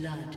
blood.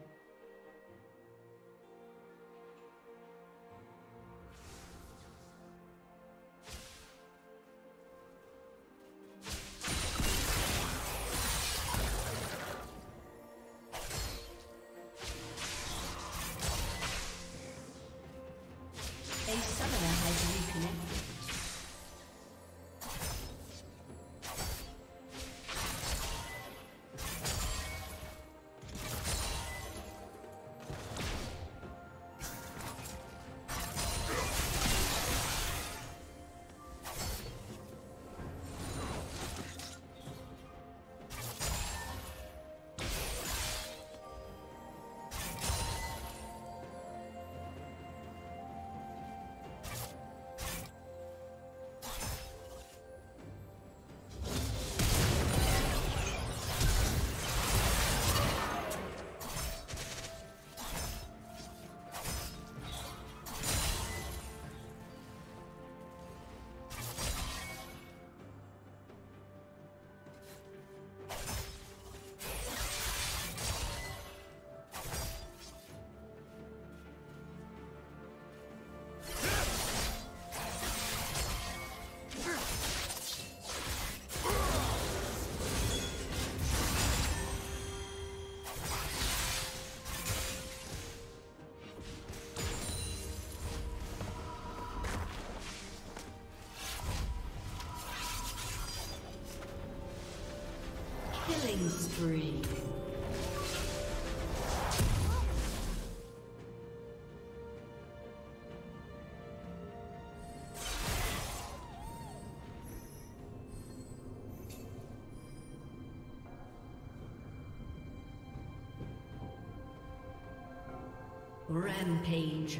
A summoner has reconnected. Killing spree. Rampage.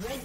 Red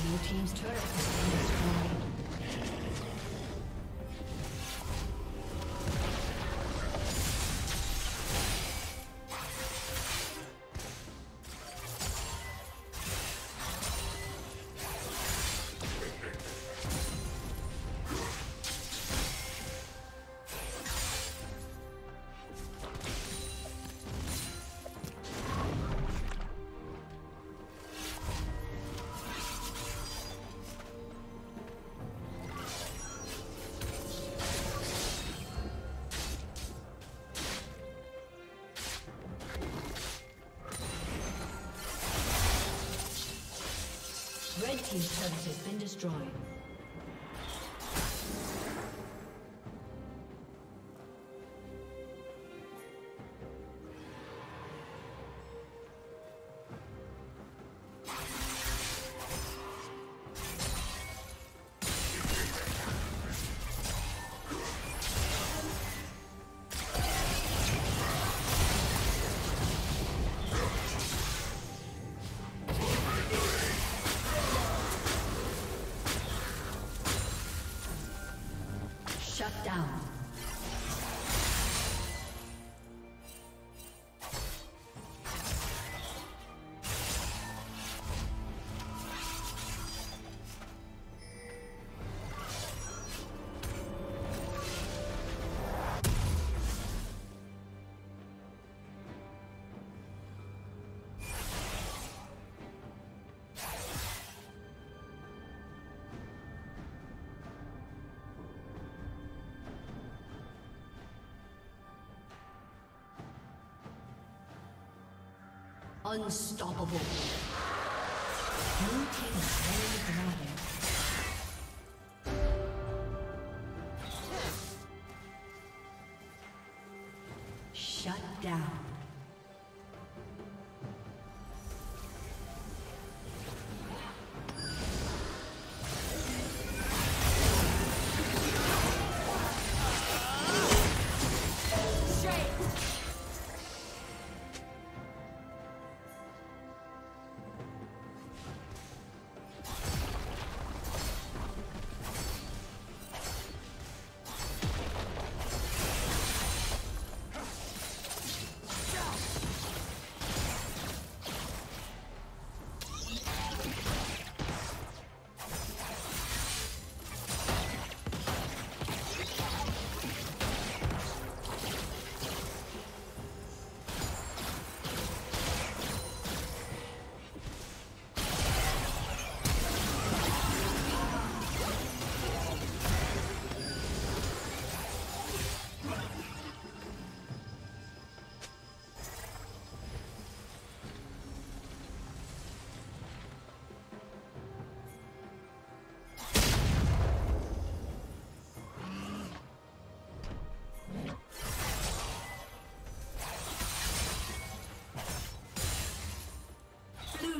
Blue Team's turret has been destroyed. team's turret has been destroyed. Shut down. Unstoppable. Blue team is very dramatic. Shut down.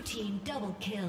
Team double kill.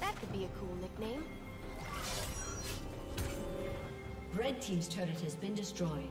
That could be a cool nickname. Red team's turret has been destroyed.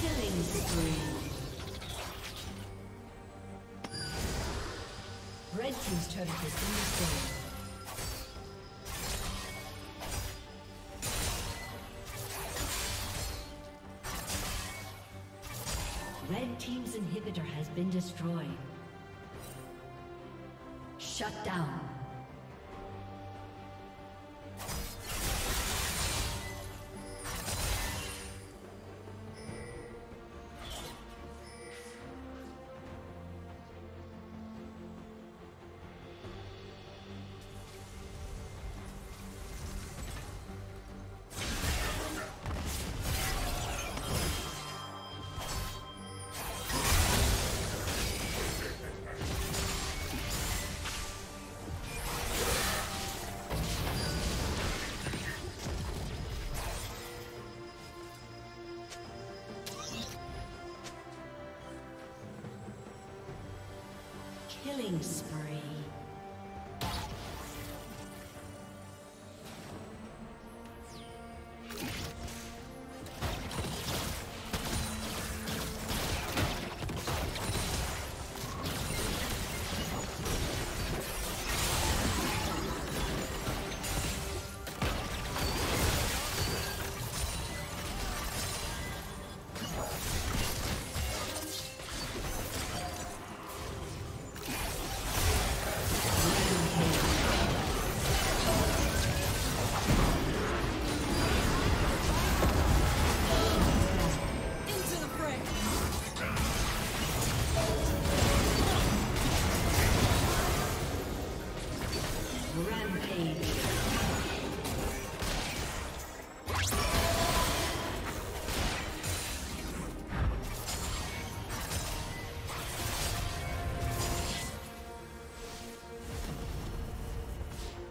Killing spree. Red team's turret has been destroyed. Red team's inhibitor has been destroyed. Shut down. Killing spree.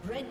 Red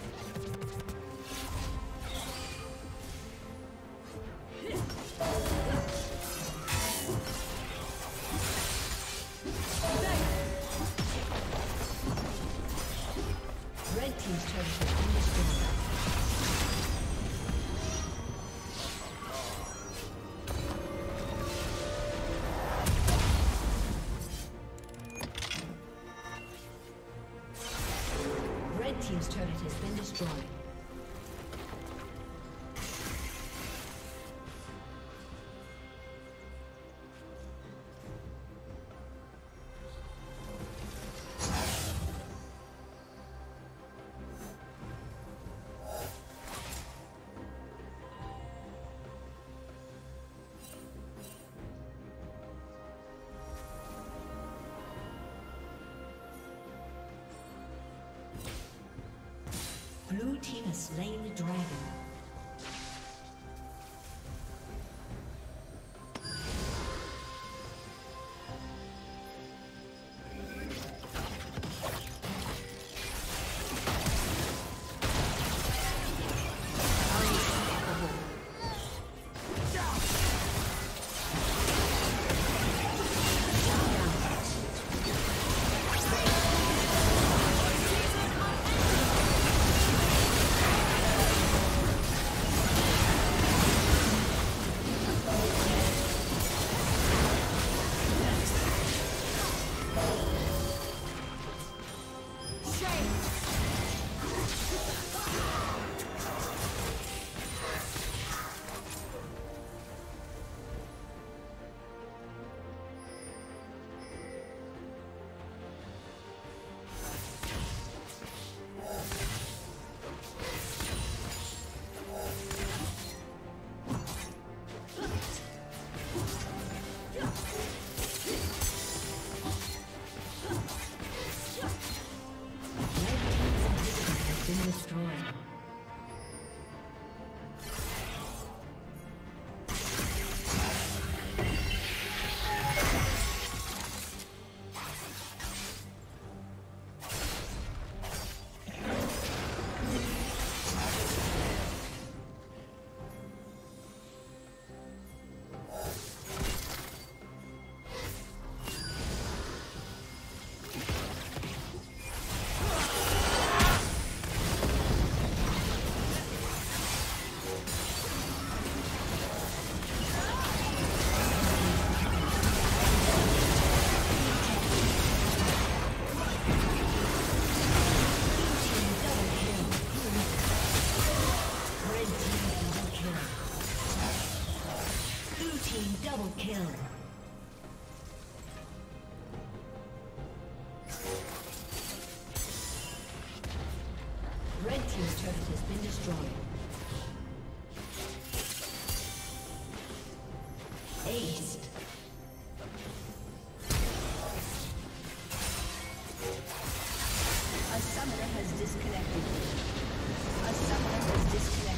Red team's turret has been destroyed. Team's turret has been destroyed. Blue team has slain the dragon. team's turret has been destroyed. Ace. A summoner has disconnected.